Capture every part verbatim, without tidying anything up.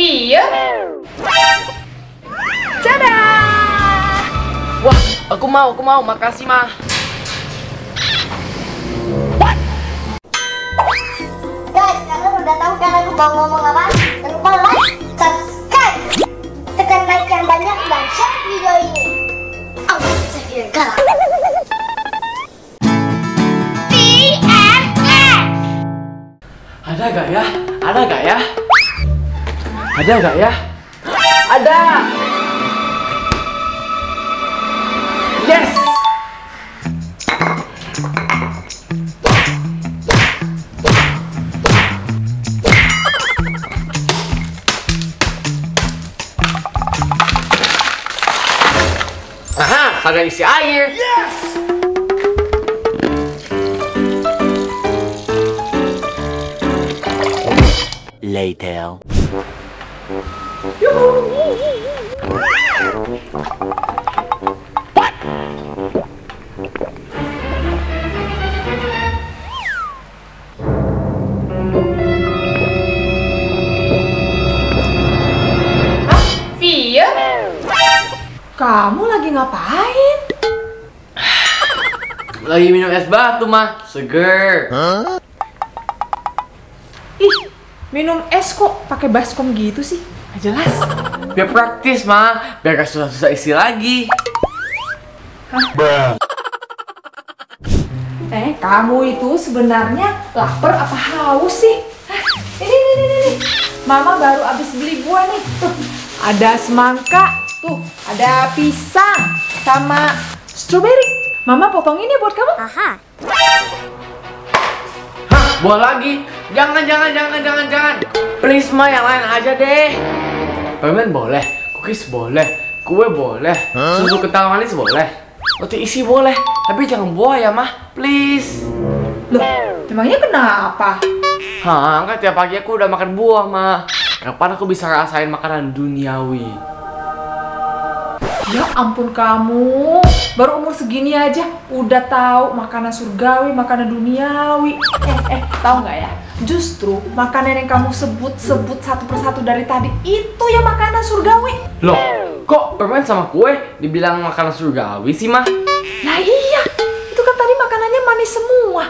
Iya. Tada! Wah, aku mau, aku mau. Makasih, Ma. Guys, kalian udah tahu kan aku mau ngomong apa? Jangan lupa like, subscribe, tekan like yang banyak dan share video ini. Aku Safira Galang. Ada gak ya? Ada gak ya? Ada gak ya? Ada! Yes! Aha! Ada isi air! Yes! Later. What? Hah, Fia? Kamu lagi ngapain? Lagi minum es batu, Ma. Seger. Huh? Ih. Minum es kok pakai baskom gitu sih? Gak jelas. Biar praktis, Ma. Biar gak susah-susah isi lagi. Hah? Eh, kamu itu sebenarnya lapar apa haus sih? Hah? Ini, ini, ini, ini. Mama baru abis beli buah nih. Tuh, ada semangka. Tuh, ada pisang. Sama strawberry. Mama potongin ya buat kamu. Aha. Hah, buah lagi? Jangan, jangan, jangan, jangan, jangan. Please, Ma, yang lain aja deh. Permen boleh, cookies boleh, kue boleh, huh? Susu kental manis boleh, roti isi boleh. Tapi jangan buah ya, Ma, please. Loh, emangnya kenapa? Hah, kan tiap pagi aku udah makan buah, Ma. Kapan aku bisa ngerasain makanan duniawi? Ya ampun kamu, baru umur segini aja udah tahu makanan surgawi, makanan duniawi. Eh, eh, tahu nggak ya? Justru makanan yang kamu sebut-sebut satu persatu dari tadi itu ya makanan surgawi. Loh, kok permen sama kue dibilang makanan surgawi sih, Ma? Nah iya, itu kan tadi makanannya manis semua.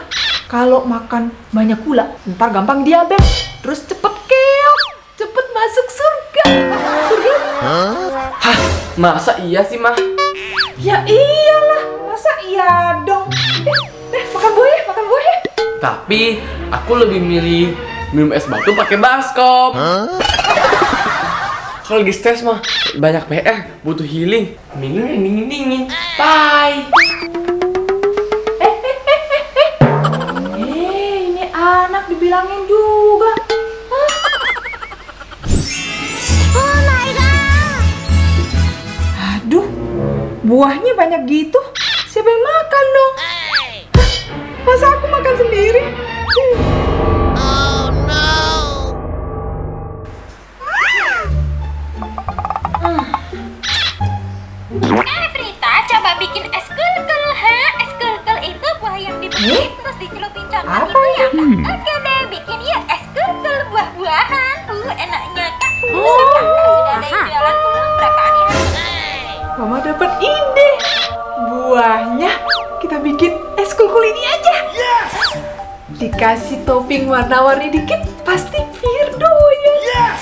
Kalau makan banyak gula, ntar gampang diabetes, terus cepet keok, cepet masuk surga. Surga? Hah? Masa iya sih, Ma? Ya iyalah, masa iya dong. Eh, eh, makan buah ya, makan buah ya. Tapi aku lebih milih minum es batu pakai baskom. Huh? Kalau lagi stres, Ma, banyak P R, butuh healing. Minum yang dingin-dingin. Bye. Eh, eh, eh, eh, eh. Eh, ini anak dibilangin juga. Buahnya banyak gitu, siapa yang makan dong? Hey. Masa aku makan sendiri? Oh no! Eh, Prita, coba bikin es kulkul, ha? Es kulkul itu buah yang dipetik terus dicelupin coklat itu ya? Hmm. Oke deh, bikin yuk es kulkul buah-buahan. Uh, enaknya kan? Uh, oh. Sudah ada jualan pulang berakaan ya? Mama dapat ide. Buahnya kita bikin es kulkul ini aja. Yes. Dikasih topping warna-warni dikit, pasti Firdoya. Yes.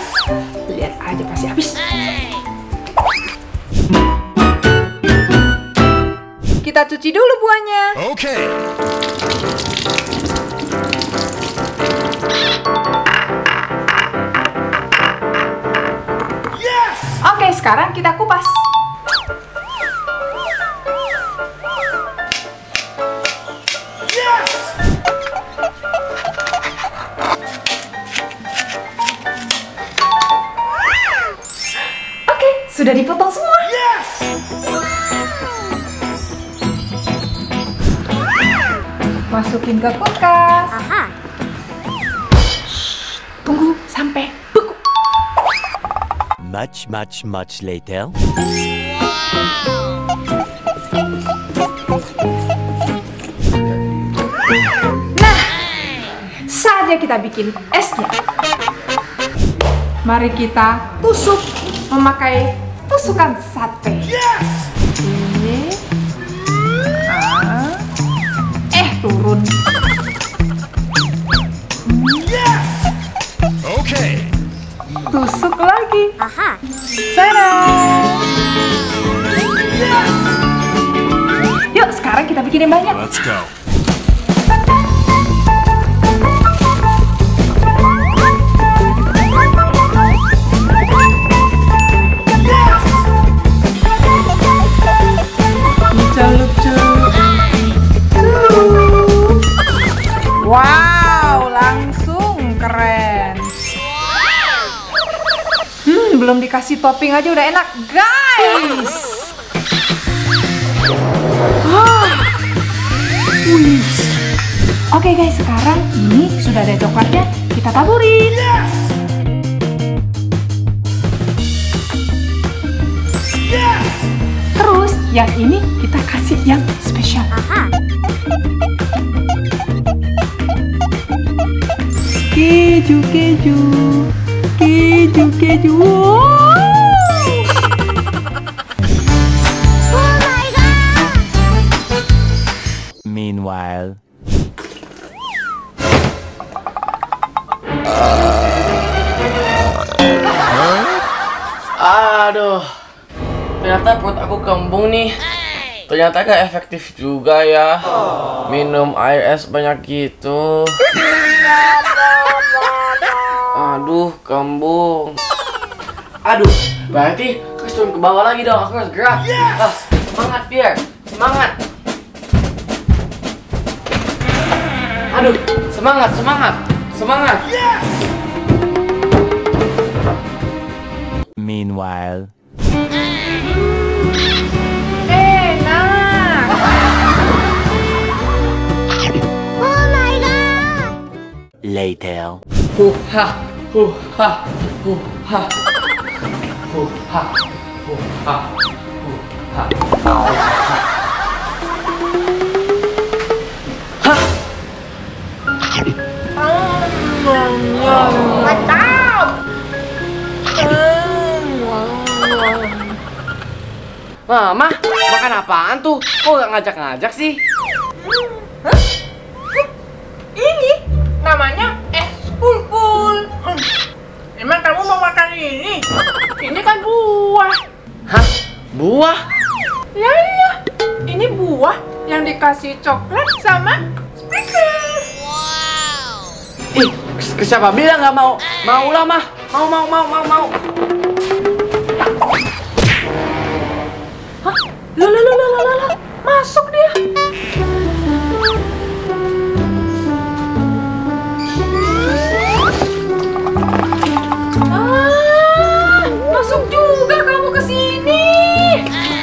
Lihat aja pasti habis. Hey. Kita cuci dulu buahnya. Oke. Okay. Yes. Oke, okay, sekarang kita kupas. Sudah dipotong semua. Yes. Masukin ke kulkas. Aha. Tunggu sampai beku. Much much much later. Nah, saatnya kita bikin esnya. Mari kita tusuk memakai tusukan sate. Yes! Ini. Ah. Eh, turun. Yes! Oke. Okay. Tusuk lagi. Aha. Tada! Yes! Yuk, sekarang kita bikin yang banyak. Let's go. Wow, langsung keren. Hmm, belum dikasih topping aja udah enak, guys. Ah. Oke, guys, sekarang ini sudah ada coklatnya, kita taburin. Yes. Yes. Terus yang ini kita kasih yang spesial. Aha. Keju, keju, keju, keju. Wow. Oh my God. Meanwhile. Huh? Aduh, ternyata perut aku kembung nih. Ternyata gak efektif juga ya. Oh. Minum air es banyak gitu. Aduh, kembung. Aduh, berarti harus turun ke bawah lagi dong. Aku harus gerak. Yes! Ah, semangat, biar semangat. Aduh, semangat, semangat, semangat. Yes! Meanwhile. Later. Huha, huha, huha, huha, huha, huha. Hah? Mantap! Mama, makan apaan tuh? Kok nggak ngajak-ngajak sih? Namanya es kulkul. Emang kamu mau makan ini? Ini kan buah. Hah? Buah? Ya iya, ini buah yang dikasih coklat sama sprinkles. Wow. Ih, siapa bilang nggak mau? Mau lah mah. Mau mau mau mau mau. Hah? Loh loh loh loh loh. Masuk dia.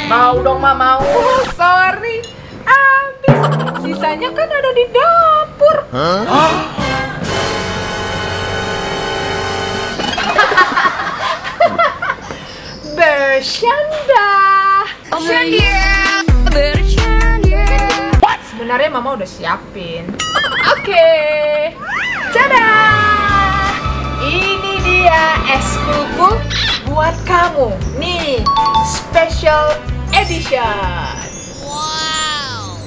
Mau dong, Ma, mau. Oh, sorry. Habis. Sisanya kan ada di dapur. Huh? Oh. Bercanda. Oh bercanda. What? Sebenarnya Mama udah siapin. Oke. Okay. Dadah. Ini dia es kulkul buat kamu. Nih, special edition. Wow.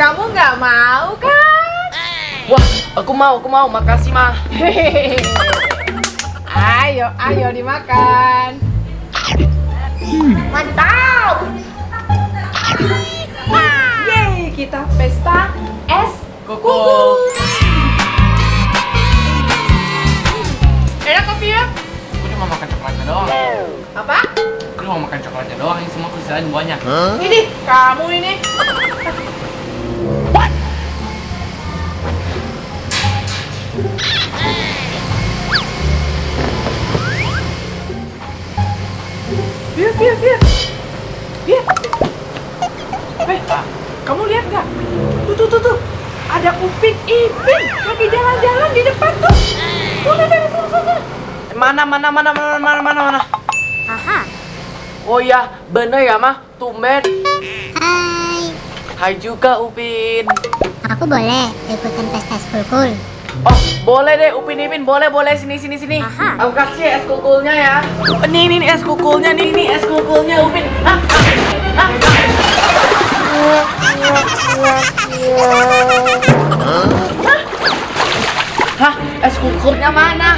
Kamu nggak mau kan? Hey. Wah, aku mau, aku mau. Makasih, Ma. Ayo, ayo dimakan. Hmm. Mantap. Yeay, kita pesta es kulkul. Enak kopi ya? Aku cuma makan coklatnya doang. Apa? Aku mau makan coklatnya doang, ini semua kusilain buahnya. Huh? Ini, kamu ini. What? Biar, biar, biar. Biar. Hei, kamu lihat nggak? Tuh, tuh, tuh, tuh. Ada Upin Ipin lagi jalan-jalan di depan tuh. Udah dari sana-sana. Mana, mana, mana, mana, mana, mana, mana. Aha. Oh iya, bener ya, Mah. Tumben. Hai. Hai juga, Upin. Aku boleh ikutan pesta es kulkul. Oh, boleh deh Upin Ipin, boleh boleh sini sini sini. Aha. Aku kasih es kukulnya ya. Nih nih, nih es kukulnya, nih nih es kukulnya Upin. Ah, ah, ah. Hah, es kukulnya mana?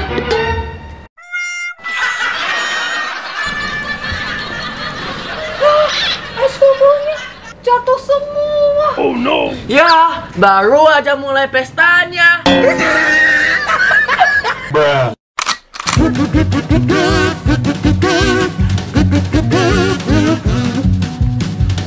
Es kukulnya jatuh semua. Oh no. Ya, baru aja mulai pestanya.